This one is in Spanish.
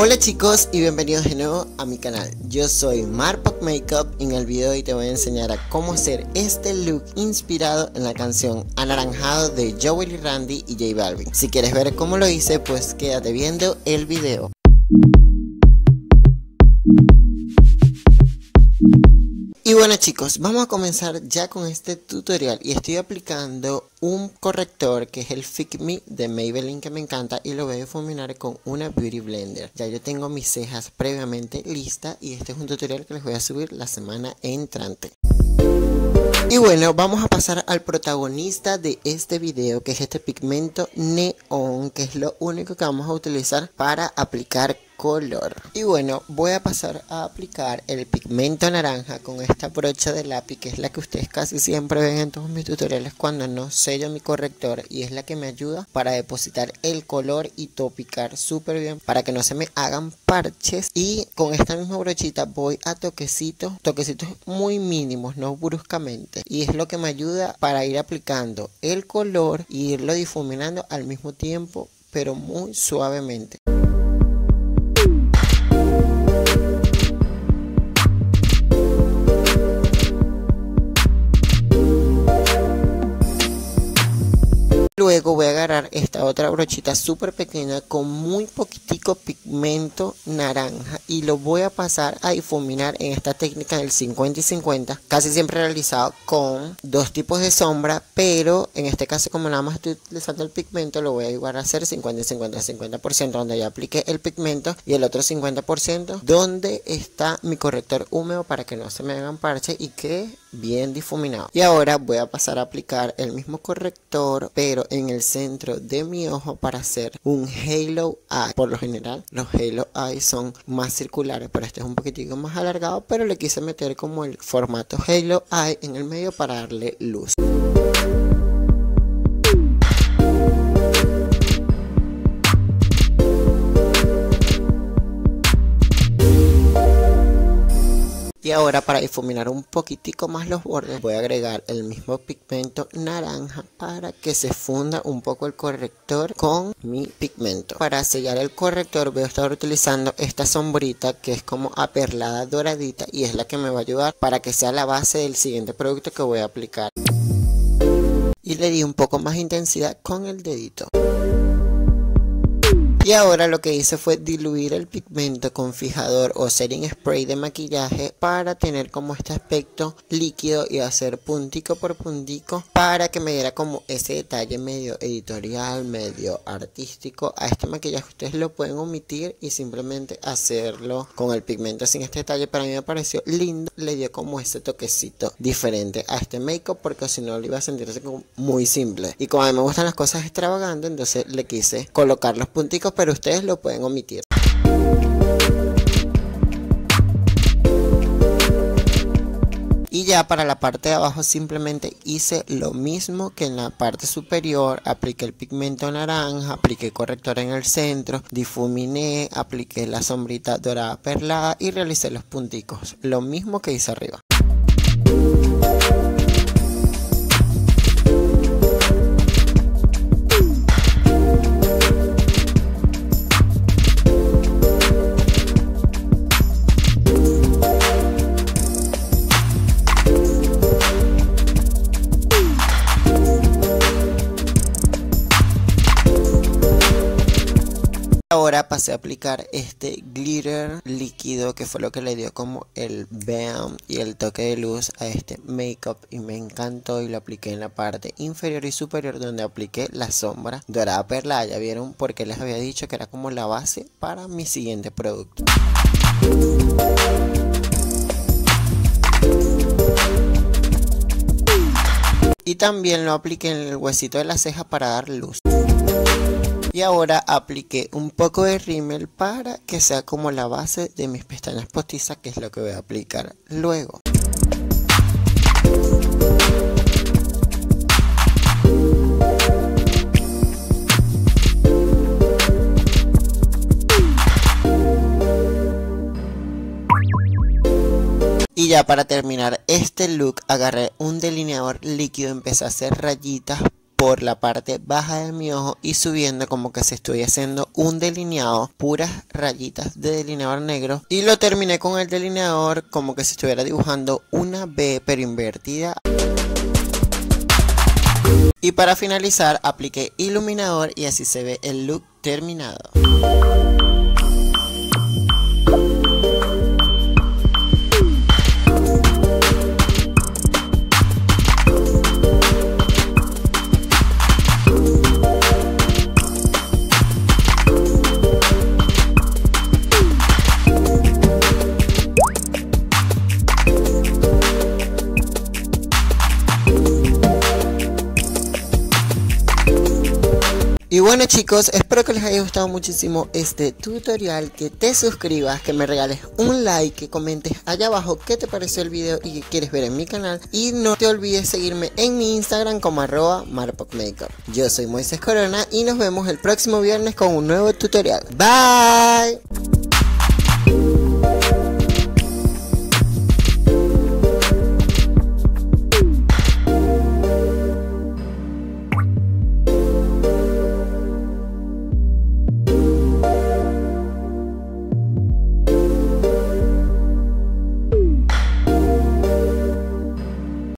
Hola chicos y bienvenidos de nuevo a mi canal. Yo soy Martpoq Makeup y en el video de hoy te voy a enseñar a cómo hacer este look inspirado en la canción Anaranjado de Jowell y Randy y J Balvin. Si quieres ver cómo lo hice, pues quédate viendo el video. Y bueno chicos, vamos a comenzar ya con este tutorial y estoy aplicando un corrector que es el Fit Me de Maybelline que me encanta y lo voy a difuminar con una Beauty Blender. Ya yo tengo mis cejas previamente listas y este es un tutorial que les voy a subir la semana entrante. Y bueno, vamos a pasar al protagonista de este video, que es este pigmento neón, que es lo único que vamos a utilizar para aplicar color. Y bueno, voy a pasar a aplicar el pigmento naranja con esta brocha de lápiz, que es la que ustedes casi siempre ven en todos mis tutoriales cuando no sello mi corrector, y es la que me ayuda para depositar el color y topicar súper bien para que no se me hagan parches. Y con esta misma brochita voy a toquecitos muy mínimos, no bruscamente, y es lo que me ayuda para ir aplicando el color e irlo difuminando al mismo tiempo, pero muy suavemente. Luego voy a agarrar esta otra brochita súper pequeña con muy poquitico pigmento naranja y lo voy a pasar a difuminar en esta técnica del 50 y 50, casi siempre realizado con dos tipos de sombra, pero en este caso como nada más estoy utilizando el pigmento, lo voy a igual a hacer 50 y 50, 50% donde ya apliqué el pigmento y el otro 50% donde está mi corrector húmedo para que no se me hagan parches y que bien difuminado. Y ahora voy a pasar a aplicar el mismo corrector pero en el centro de mi ojo para hacer un halo eye. Por lo general los halo eyes son más circulares, pero este es un poquitico más alargado, pero le quise meter como el formato halo eye en el medio para darle luz. Y ahora para difuminar un poquitico más los bordes voy a agregar el mismo pigmento naranja para que se funda un poco el corrector con mi pigmento. Para sellar el corrector voy a estar utilizando esta sombrita que es como aperlada doradita y es la que me va a ayudar para que sea la base del siguiente producto que voy a aplicar. Y le di un poco más intensidad con el dedito. Y ahora lo que hice fue diluir el pigmento con fijador o setting spray de maquillaje para tener como este aspecto líquido y hacer puntico por puntico para que me diera como ese detalle medio editorial, medio artístico. A este maquillaje ustedes lo pueden omitir y simplemente hacerlo con el pigmento sin este detalle, pero a mí me pareció lindo, le dio como ese toquecito diferente a este make-up porque si no le iba a sentirse como muy simple. Y como a mí me gustan las cosas extravagantes, entonces le quise colocar los punticos, pero ustedes lo pueden omitir. Y ya para la parte de abajo simplemente hice lo mismo que en la parte superior, apliqué el pigmento naranja, apliqué corrector en el centro, difuminé, apliqué la sombrita dorada perlada y realicé los punticos, lo mismo que hice arriba. Ahora pasé a aplicar este glitter líquido que fue lo que le dio como el bam y el toque de luz a este makeup y me encantó, y lo apliqué en la parte inferior y superior donde apliqué la sombra dorada perla. Ya vieron por qué les había dicho que era como la base para mi siguiente producto. Y también lo apliqué en el huesito de la ceja para dar luz. Y ahora apliqué un poco de rímel para que sea como la base de mis pestañas postizas, que es lo que voy a aplicar luego. Y ya para terminar este look agarré un delineador líquido, empecé a hacer rayitas por la parte baja de mi ojo y subiendo como que se estoy haciendo un delineado, puras rayitas de delineador negro, y lo terminé con el delineador como que se estuviera dibujando una B pero invertida. Y para finalizar apliqué iluminador y así se ve el look terminado. Y bueno chicos, espero que les haya gustado muchísimo este tutorial, que te suscribas, que me regales un like, que comentes allá abajo qué te pareció el video y qué quieres ver en mi canal. Y no te olvides seguirme en mi Instagram como @martpoqmakeup. Yo soy Moisés Corona y nos vemos el próximo viernes con un nuevo tutorial. Bye.